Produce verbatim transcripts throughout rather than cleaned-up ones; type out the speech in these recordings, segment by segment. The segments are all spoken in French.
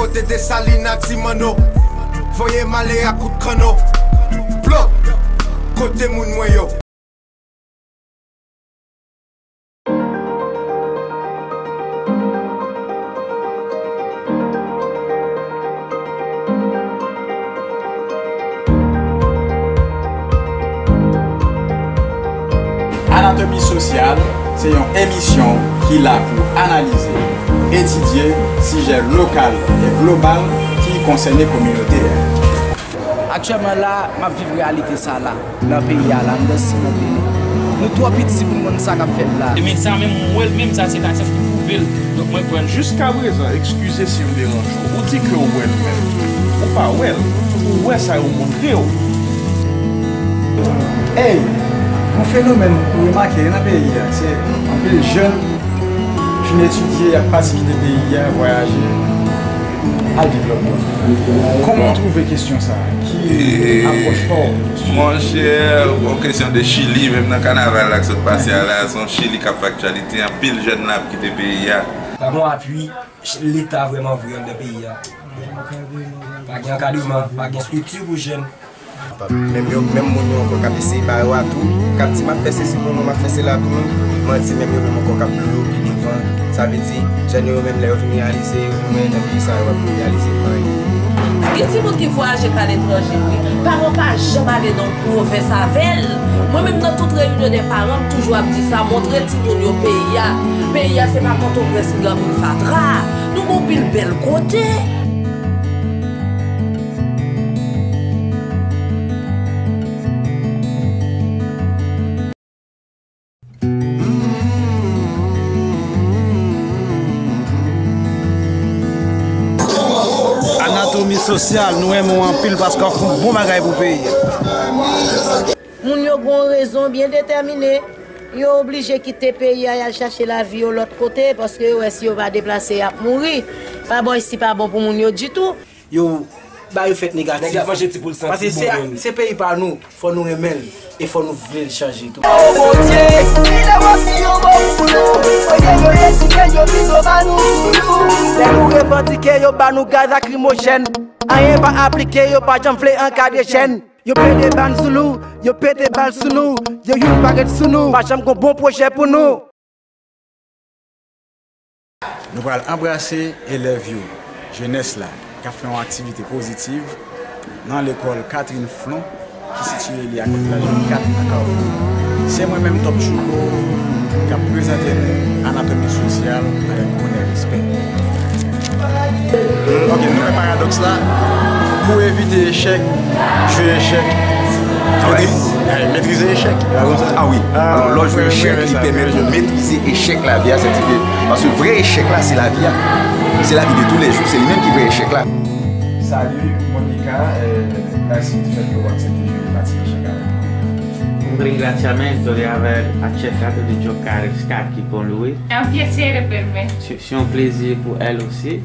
côté des Salinax Simano. Voyez malé à coup de canot. Bloc côté moun moyo. Anatomi Sosyal, c'est une émission qui l'a pour analyser, étudier sujets locaux et global qui concernent les communautés. Actuellement là, ma vie réalité ça là, dans le pays à l'Andes, nous trois petits pour ça qu'a fait là. Les médecins même même ça c'est un chef qui pouvait donc moi prendre jusqu'à présent, excusez si on dérange. Ou dit que ouais même. Ou pas ouais, ou ouais ça au montrer. Hey, un phénomène pour remarquer dans le pays, c'est un peu les jeunes qui étudient à partir des pays, à voyager, à développer. Comment trouver question ça? Qui approche fort? Mon cher, en question de Chili, même dans le carnaval qui se passe là, son Chili qui a factualité, un pile jeune là qui est pays. Nous appuyons l'État vraiment vraiment dans le pays. Pas d'encadrement, pas de structure pour les jeunes. Même les gens qui ont essayé de faire tout, qui ont fait ceci pour nous, qui ont fait cela pour nous, même les gens qui ont fait plus haut, ça veut dire que les gens qui ont réalisé, les gens qui ont réalisé. Il y a des gens qui voyagent par l'étranger, les parents ne sont jamais allés dans le mauvais savel. Moi-même, dans toute réunion des parents, toujours à dire ça, montrer tout le monde au pays. Le pays, ce n'est pas quand on presse grand pour fatra. Nous avons pile bel côté. Anatomi Sosyal, nous aimons en pile parce qu'on fait un bon bagage pour le pays. Nous avons une raison bien déterminée. Ils sont obligés de quitter le pays et chercher la vie de l'autre côté parce que si on va déplacer, ils vont mourir. Pas bon ici, pas bon pour nous du tout. Yo, bah yo fait négatif. Parce que c'est pays par nous, il faut nous remettre et il faut nous vouloir le changer. Tout. Pratiquer yo ba nou gaz lacrymogène, rien pas appliqué yo pas jamfler en cas de chaîne. Yo pété ban sou nou, yo pété bal sou nou, yo yon baguette sou nou, pas jambe bon projet pour nous. Nous allons embrasser élèves yo, jeunesse là, qui a fait une activité positive dans l'école Catherine Flon qui se situe à la zone quatre à Kaou. C'est moi-même Top Chouko qui a présenté Anatomi Sosyal avec honneur et respect. Ok, nous avons un paradoxe là. Pour éviter l'échec, jouer l'échec. Maîtriser l'échec. Ah oui. Alors là, jouer l'échec, il permet de maîtriser l'échec la vie à cette idée. Parce que le vrai échec là, c'est la vie. C'est la vie de tous les jours. C'est lui-même qui veut l'échec là. Salut, Monica. Merci de faire que vous acceptez de participer à l'échec là. Un ringraziamento di aver accettato di giocare scacchi con lui. È un piacere per me. C'est un plaisir pour elle aussi.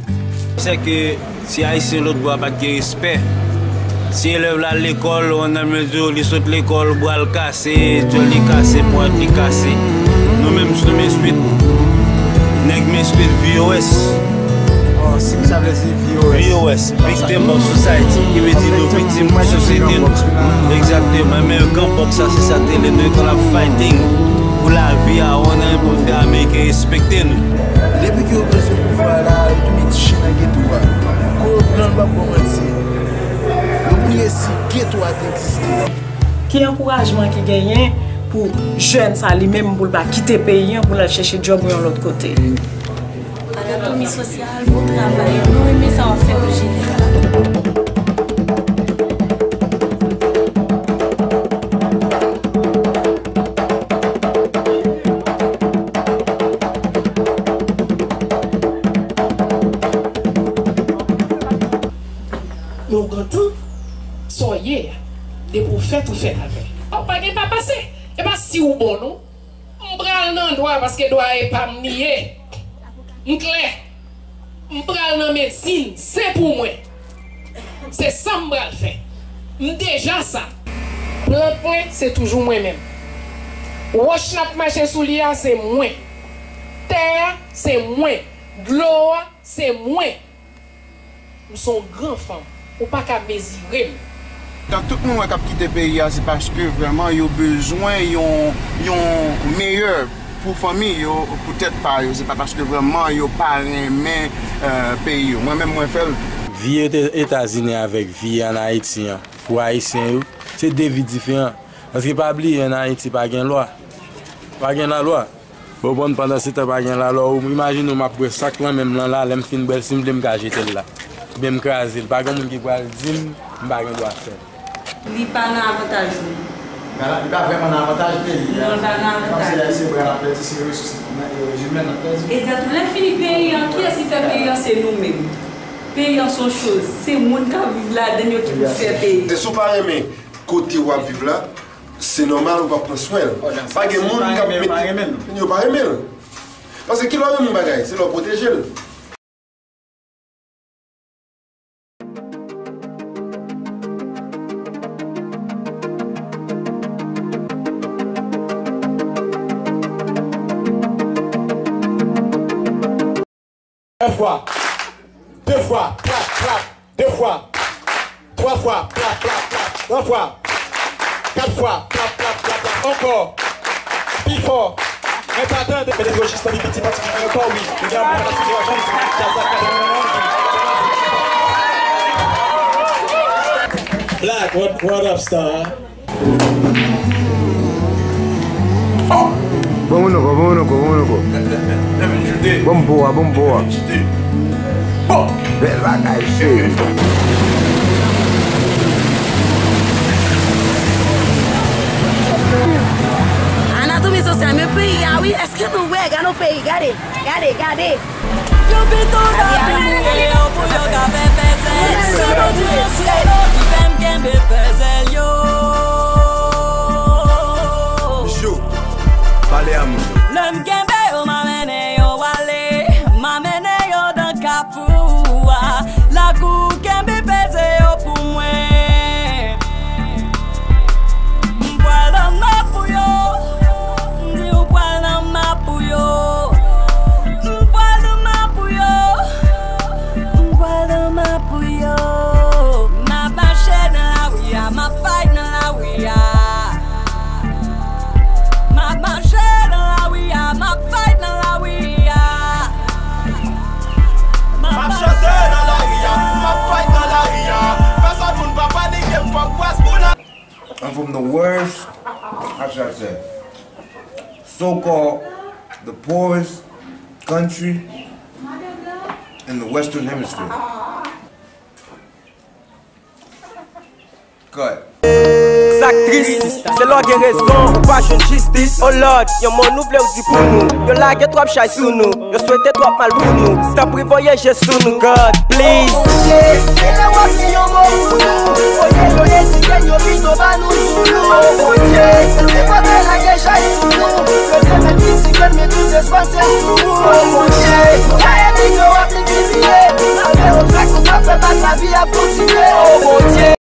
C'est que si Haïtien l'autre bois pas de respect, si élève là à l'école, on a mesure, il saute l'école, bois le casser, tu le casser, point le casser. Nous-mêmes, nous mes suites, nous mes suites V O S. Oh, c'est ça veut dire V O S. V O S, Victim of Society, qui veut dire nous victimes de société. Exactement, mais quand on ça, c'est ça, c'est le club fighting. Pour la vie, on a un peu faire américain, respecter nous. Depuis que vous avez le pouvoir là, tout est chien à ghetto. Quand on ne va pas commencer, n'oubliez si ghetto a existé. Quel encouragement qui gagne pour les jeunes, ça lui-même, pour ne pas quitter le pays, pour aller chercher job de l'autre côté. Anatomi Sosyal, bon travail, nous aimons ça en fait le général. Nos grands-temps sont hier des prophètes ou fêtes avec. On ne peut pas passer. Et bien, si vous bon, non, on prend un endroit parce que doit être pas nié. On prend la médecine, c'est pour moi. C'est ça que je fais. Déjà ça. Le point, c'est toujours moi-même. Roche n'a pas marché sous l'IA, c'est moi. Terre, c'est moi. Gloire, c'est moi. ou son grand femme, ou pas qu'à mesurer. Quand tout le monde qui quitte le pays, c'est parce que vraiment ils ont besoin, ils ont, ils ont meilleur pour la famille, peut-être pas, c'est pas parce que vraiment ils n'ont pas aimé le pays. Moi-même, moi, je fais. Vie aux États-Unis avec vie en Haïti, pour Haïtiens, c'est deux vies différentes. Parce que pas oublier en Haïti, pas de loi. Pas de loi. Bon, pendant ce temps, pas de loi. Imaginez, je prends un sac même là, je fais une belle simple, je me jette là. Je me crase, pas de monde qui va le dire, je ne vais pas faire. Il n'y a pas d'avantage. Il n'y a pas vraiment d'avantage. Il n'y a pas d'avantage. C'est vrai, la planète, c'est ressource. Exactement. Les Philippines, qui est-ce qui fait payer? C'est nous-mêmes. Payer son chose. C'est le monde qui vit là, dernier qui peut faire payer. Et si vous ne parlez pas, côté où vous vivez là, c'est normal, on va prendre soin. Pas de monde qui va mettre. Il n'y a pas de même. Parce que qui leur donne une bagaille, c'est leur protéger. Deux fois, deux fois, clap, clap, deux fois, trois fois, clap, clap, clap, trois fois, quatre fois, clap, clap, clap, clap, encore, plus fort, un patin de pédagogistes, des petits particuliers, encore oui, nous avons un particulier à Jean-Luc, qui a sa carte. Black, what, what up, star? Oh! Vamos, vamos, vamos, vamos. Vamos boa, vamos boa. Bom, bela caixa. Anatomi Sosyal, meu país, aí é que não é, ganhou país, gade, gade, gade. Eu pinto na minha, eu vou jogar bem pesado. Só não te esqueço, vem quem me pesel eu. Lem kembe yo mamene yo wale, mamene yo dan kapua. La kou kembe peze yo pou mwen. Mpwal nan ma pou yo, ndi mpwal nan ma pou yo. Mpwal nan ma pou yo, mpwal nan ma pou yo. Ma bache nan la ouya, ma fay nan la ouya. And from the worst, how should I say, so-called the poorest country in the Western Hemisphere. Cut. Se lò gen rezon, ou pa joun jistis. O lòd, yon moun nou vle ou di pou nou. Yon lage trop chay sou nou, yon swete trop mal pou nou. Tan pri voyeje sou nou, God, please. Oye, ene wak si yon moun pou nou. Oye, oye, si gen yon bito ba nou sou nou. Oye, e potre lage chay sou nou. Yon gen men di si gen men tou despanse sou nou. Oye, ka e mi yo wak li kibye. Nan ve ou trak ou pa fe bat ma vi a poutine. Oye,